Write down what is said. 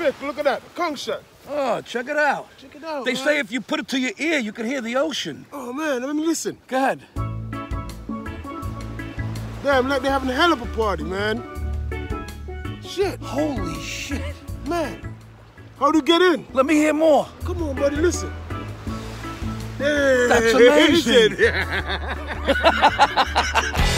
Vic, look at that, conch shell. Oh, check it out. Check it out. They say if you put it to your ear, you can hear the ocean. Oh, man, let me listen. Go ahead. Damn, like they're having a hell of a party, man. Shit. Holy shit. Man, how'd you get in? Let me hear more. Come on, buddy, listen. Hey, that's amazing.